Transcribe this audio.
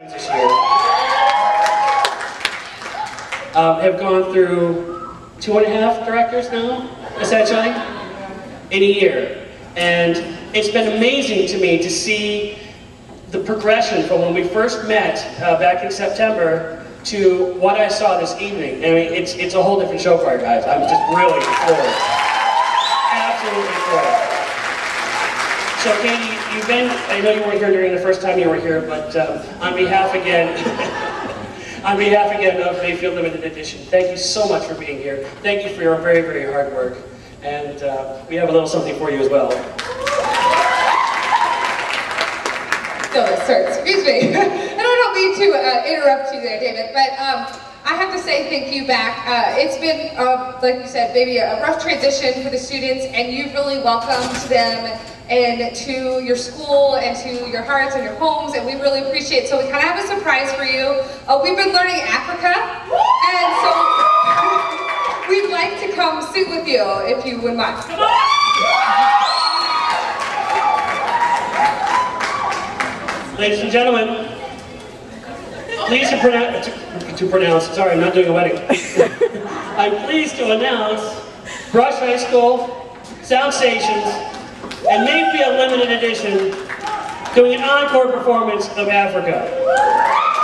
This year have gone through 2.5 directors now, essentially, in a year. And it's been amazing to me to see the progression from when we first met back in September to what I saw this evening. I mean, it's a whole different show for you guys. I'm just really floored. Absolutely floored. So Katie, you've been, I know you weren't here during the first time you were here, but on behalf again of Mayfield Limited Edition, thank you so much for being here. Thank you for your very, very hard work. And we have a little something for you as well. Oh, sorry, excuse me. I don't mean to interrupt you there, David, but I have to say thank you back. It's been, like you said, maybe a rough transition for the students, and you've really welcomed them and to your school and to your hearts and your homes, and we really appreciate it. So we kind of have a surprise for you. We've been learning Africa, and so we'd like to come sit with you if you would mind. Come on. Ladies and gentlemen, pleased to pronounce, sorry, I'm not doing a wedding. I'm pleased to announce Brush High School, Sound Stations, and Mayfield Limited Edition doing an encore performance of Africa.